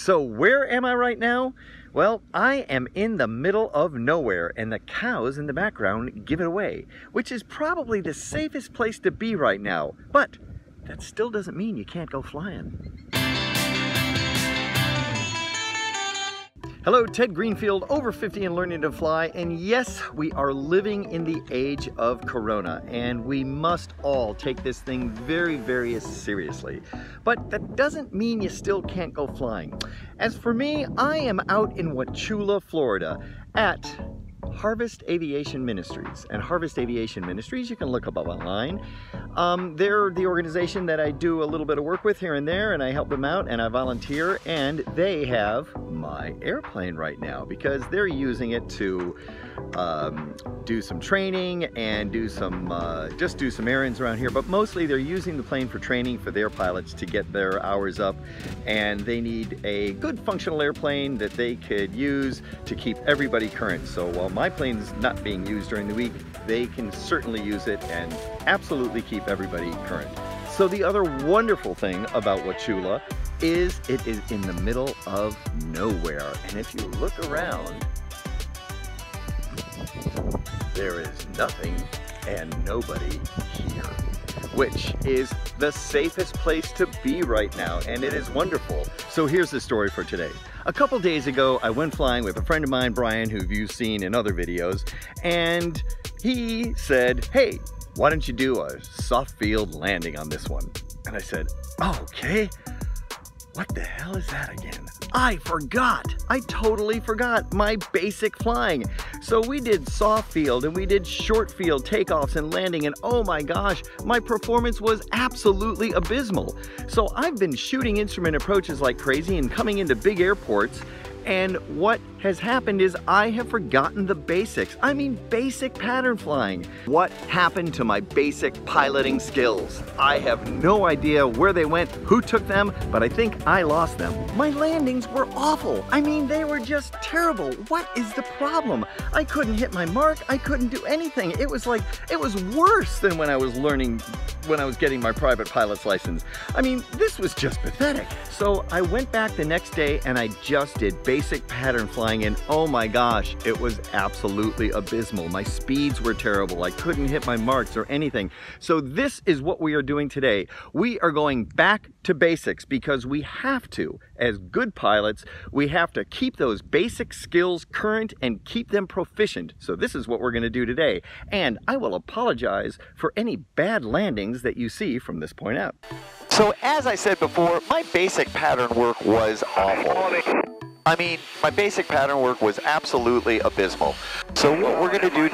So where am I right now? Well, I am in the middle of nowhere, and the cows in the background give it away, which is probably the safest place to be right now. But that still doesn't mean you can't go flying. Hello, Ted Greenfield, over 50 and learning to fly, and yes, we are living in the age of Corona, and we must all take this thing very, very seriously. But that doesn't mean you still can't go flying. As for me, I am out in Wachula, Florida at Harvest Aviation Ministries. And Harvest Aviation Ministries, you can look up online. They're the organization that I do a little bit of work with here and there, and I help them out and I volunteer, and they have my airplane right now because they're using it to do some training and do some, just do some errands around here, but mostly they're using the plane for training for their pilots to get their hours up, and they need a good functional airplane that they could use to keep everybody current. So while my plane's not being used during the week, they can certainly use it and absolutely keep everybody current. So the other wonderful thing about Wachula is it is in the middle of nowhere. And if you look around, there is nothing and nobody here, which is the safest place to be right now, and it is wonderful. So here's the story for today. A couple days ago, I went flying with a friend of mine, Brian, who you've seen in other videos, and he said, "Hey, why don't you do a soft field landing on this one?" And I said, "Okay, what the hell is that again? I forgot. I totally forgot my basic flying." So we did soft field and we did short field takeoffs and landing, and oh my gosh, my performance was absolutely abysmal. So I've been shooting instrument approaches like crazy and coming into big airports, and what has happened is I have forgotten the basics. I mean, basic pattern flying. What happened to my basic piloting skills? I have no idea where they went, who took them, but I think I lost them. My landings were awful. I mean, they were just terrible. What is the problem? I couldn't hit my mark. I couldn't do anything. It was like, it was worse than when I was learning, when I was getting my private pilot's license. I mean, this was just pathetic. So I went back the next day and I just did basic pattern flying, and oh my gosh, it was absolutely abysmal. My speeds were terrible. I couldn't hit my marks or anything. So this is what we are doing today. We are going back to basics because we have to. As good pilots, we have to keep those basic skills current and keep them proficient. So this is what we're going to do today. And I will apologize for any bad landings that you see from this point out. So as I said before, my basic pattern work was awful. I mean, my basic pattern work was absolutely abysmal. So what we're going to do... on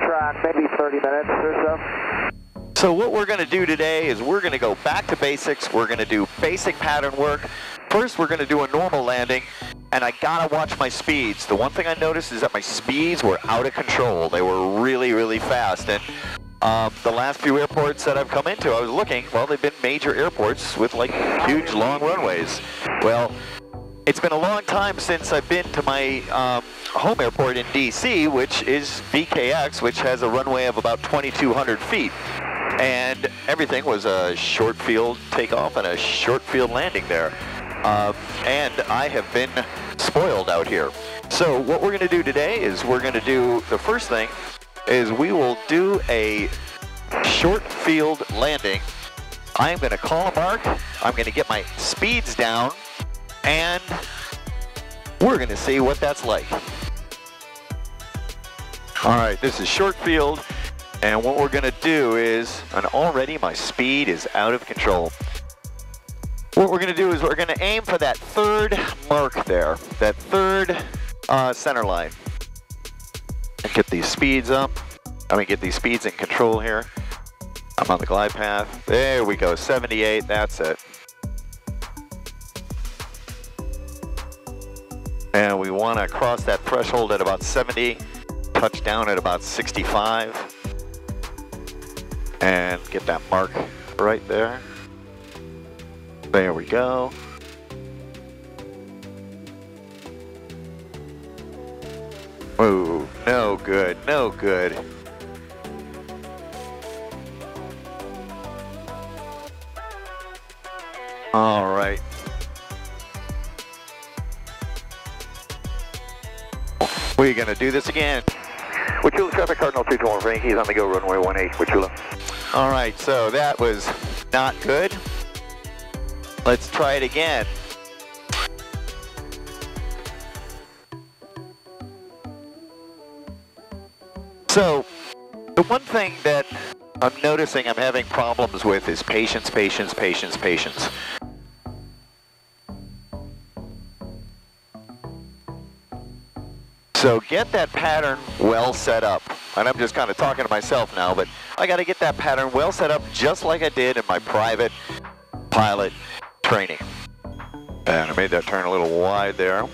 track, maybe 30 minutes or so. So what we're going to do today is we're going to go back to basics. We're going to do basic pattern work. First, we're going to do a normal landing. And I got to watch my speeds. The one thing I noticed is that my speeds were out of control. They were really, really fast. And the last few airports that I've come into, I was looking, well, they've been major airports with like huge long runways. Well, it's been a long time since I've been to my home airport in DC, which is BKX, which has a runway of about 2,200 feet. And everything was a short field takeoff and a short field landing there. And I have been spoiled out here. So what we're gonna do today is we're gonna do, the first thing is we will do a short field landing. I'm gonna call a mark, I'm gonna get my speeds down, and we're gonna see what that's like. All right, this is short field, and what we're gonna do is, and already my speed is out of control. What we're gonna do is we're gonna aim for that third mark there, that third center line. And get these speeds up. I mean, get these speeds in control here. I'm on the glide path. There we go, 78, that's it. And we want to cross that threshold at about 70, touch down at about 65, and get that mark right there. There we go. Ooh, no good, no good. All right. We're going to do this again. Wachula traffic, Cardinal 221 Frankie's on the go, runway 18, Wachula. All right, so that was not good. Let's try it again. So the one thing that I'm noticing I'm having problems with is patience, patience, patience, patience. So get that pattern well set up. And I'm just kind of talking to myself now, but I got to get that pattern well set up just like I did in my private pilot training. And I made that turn a little wide there.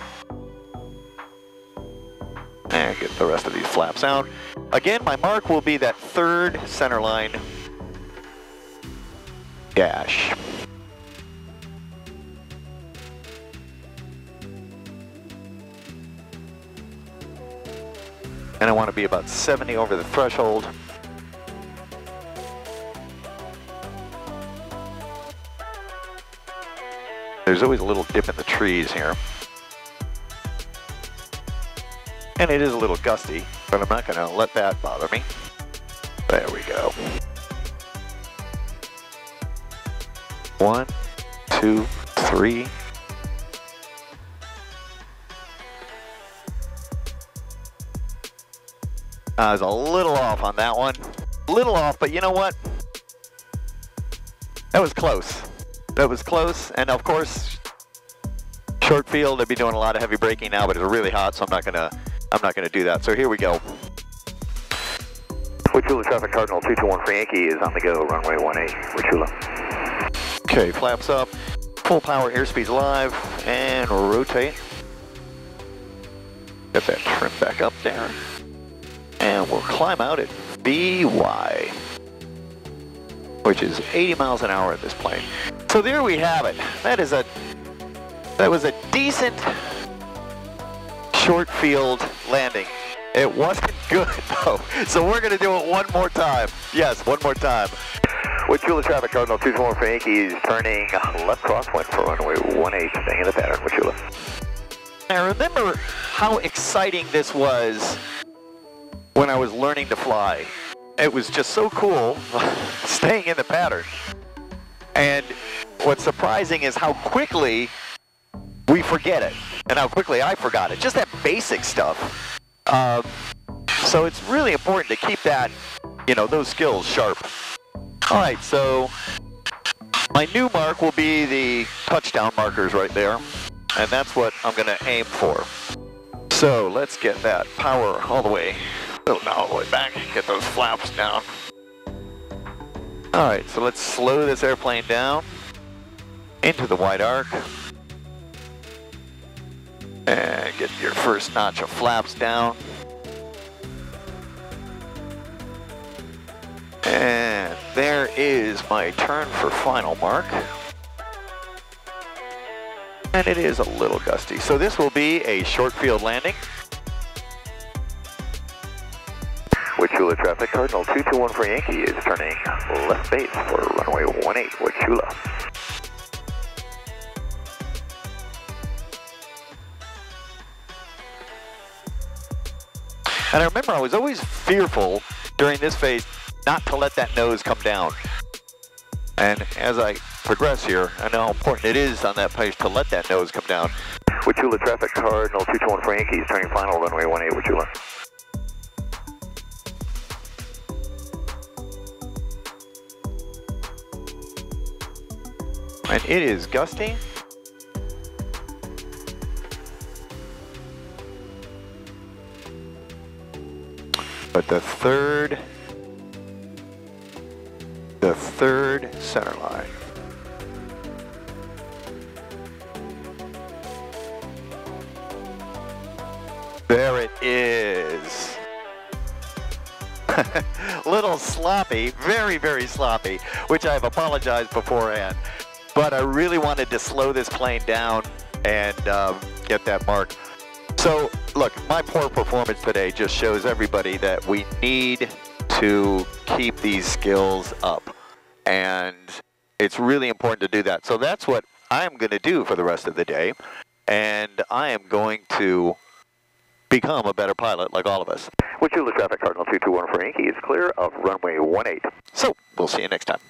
And get the rest of these flaps out. Again, my mark will be that third centerline dash. And I want to be about 70 over the threshold. There's always a little dip in the trees here. And it is a little gusty, but I'm not going to let that bother me. There we go. 1, 2, 3. I was a little off on that one. A little off, but you know what? That was close. That was close, and of course, short field, I'd be doing a lot of heavy braking now, but it's really hot, so I'm not gonna do that. So here we go. Wachula traffic, Cardinal 221 for Yankee is on the go, runway 18, Wachula. Okay, flaps up, full power, airspeed's live, and rotate. Get that trim back up there. And we'll climb out at BY, which is 80 miles an hour at this plane. So there we have it. That was a decent short field landing. It wasn't good though. So we're gonna do it one more time. Yes, one more time. Wachula traffic, Cardinal 221 for Yankees, turning left crosswind for runway 18, staying in the pattern, Wachula. Now remember how exciting this was when I was learning to fly. It was just so cool staying in the pattern. And what's surprising is how quickly we forget it, and how quickly I forgot it. Just that basic stuff. So it's really important to keep that, you know, those skills sharp. All right, so my new mark will be the touchdown markers right there, and that's what I'm gonna aim for. So let's get that power all the way. All the way back, get those flaps down. All right, so let's slow this airplane down into the wide arc. And get your first notch of flaps down. And there is my turn for final mark. And it is a little gusty. So this will be a short field landing. Wachula traffic, Cardinal 221 for Yankee is turning left base for runway 18, Wachula. And I remember I was always fearful during this phase not to let that nose come down. And as I progress here, I know how important it is on that page to let that nose come down. Wachula traffic, Cardinal 221 for Yankees, turning final runway 18, Wachula. And it is gusty. But the third center line. There it is. Little sloppy, very, very sloppy, which I've apologized beforehand. But I really wanted to slow this plane down and get that mark. So look, my poor performance today just shows everybody that we need to keep these skills up. And it's really important to do that. So that's what I'm going to do for the rest of the day. And I am going to become a better pilot like all of us. Wachula traffic, Cardinal 221 for Yankee is clear of runway 18. So, we'll see you next time.